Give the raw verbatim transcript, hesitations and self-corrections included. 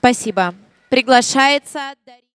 Спасибо. Приглашается Дарья.